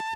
You